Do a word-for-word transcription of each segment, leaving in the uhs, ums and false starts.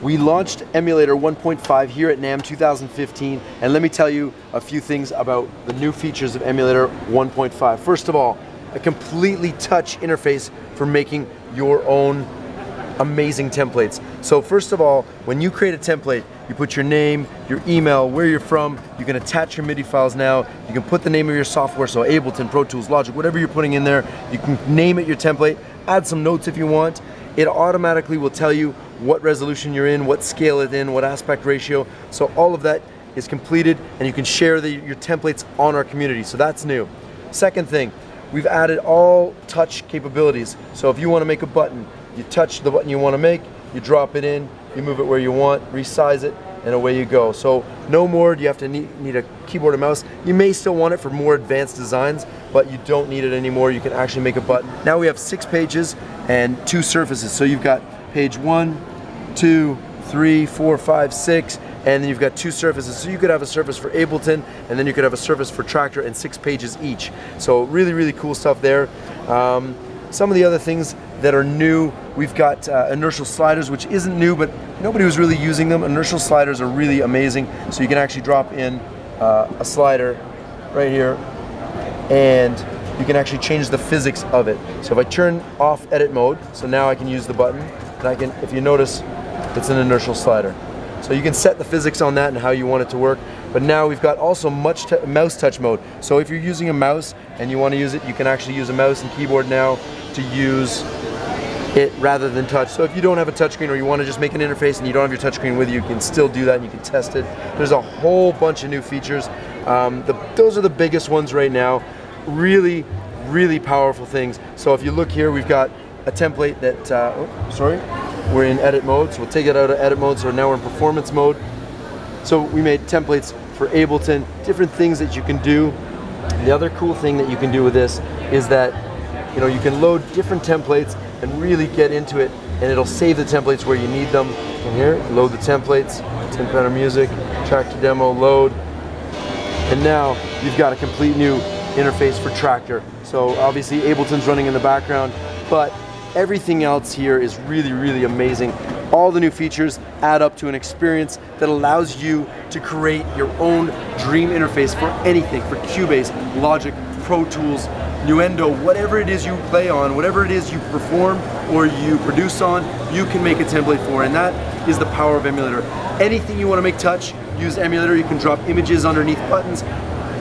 We launched Emulator one point five here at NAMM two thousand fifteen, and let me tell you a few things about the new features of Emulator one point five. First of all, a completely touch interface for making your own amazing templates. So first of all, when you create a template, you put your name, your email, where you're from, you can attach your MIDI files now, you can put the name of your software, so Ableton, Pro Tools, Logic, whatever you're putting in there, you can name it your template, add some notes if you want. It automatically will tell you what resolution you're in, what scale it's in, what aspect ratio, so all of that is completed and you can share the, your templates on our community, so that's new. Second thing, we've added all touch capabilities, so if you want to make a button, you touch the button you want to make, you drop it in, you move it where you want, resize it, and away you go. So no more do you have to need, need a keyboard and mouse. You may still want it for more advanced designs, but you don't need it anymore. You can actually make a button. Now we have six pages and two surfaces. So you've got page one, two, three, four, five, six, and then you've got two surfaces. So you could have a surface for Ableton, and then you could have a surface for Traktor, and six pages each. So really, really cool stuff there. Um, some of the other things that are new, we've got uh, inertial sliders, which isn't new, but nobody was really using them. Inertial sliders are really amazing. So you can actually drop in uh, a slider right here, and you can actually change the physics of it. So if I turn off edit mode, so now I can use the button, and I can, if you notice, it's an inertial slider. So you can set the physics on that and how you want it to work. But now we've got also much t mouse touch mode. So if you're using a mouse and you want to use it, you can actually use a mouse and keyboard now to use it rather than touch. So if you don't have a touchscreen or you want to just make an interface and you don't have your touchscreen with you, you can still do that and you can test it. There's a whole bunch of new features. Um, the, those are the biggest ones right now. Really, really powerful things. So if you look here, we've got a template that, uh, oh, sorry. We're in edit mode, so we'll take it out of edit mode, so now we're in performance mode. So we made templates for Ableton, different things that you can do. The other cool thing that you can do with this is that, you know, you can load different templates and really get into it, and it'll save the templates where you need them. In here, load the templates, Tim Penner Music, Traktor Demo, load. And now you've got a complete new interface for Traktor. So obviously Ableton's running in the background, but everything else here is really, really amazing. All the new features add up to an experience that allows you to create your own dream interface for anything, for Cubase, Logic, Pro Tools, Nuendo, whatever it is you play on, whatever it is you perform or you produce on, you can make a template for, and that is the power of Emulator. Anything you want to make touch, use Emulator. You can drop images underneath buttons.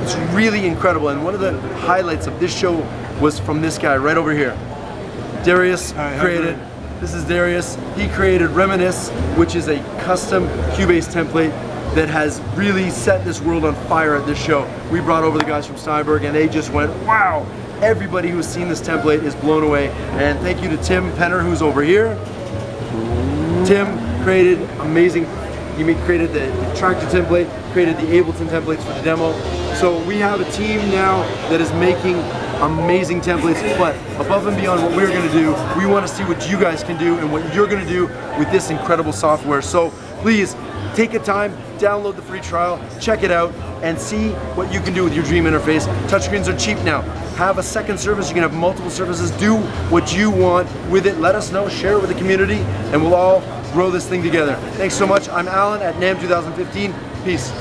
It's really incredible, and one of the highlights of this show was from this guy right over here. Darius Hi, created, this is Darius, he created Reminisce, which is a custom Cubase template that has really set this world on fire at this show. We brought over the guys from Steinberg and they just went, wow! Everybody who's seen this template is blown away. And thank you to Tim Penner, who's over here. Tim created amazing, he created the Traktor template, created the Ableton templates for the demo. So we have a team now that is making amazing templates, but above and beyond what we're going to do, we want to see what you guys can do and what you're going to do with this incredible software. So please take a time, download the free trial, check it out, and see what you can do with your dream interface. Touchscreens are cheap now. Have a second service, you can have multiple services, do what you want with it. Let us know, share it with the community, and we'll all grow this thing together. Thanks so much. I'm Alan at NAMM twenty fifteen. Peace.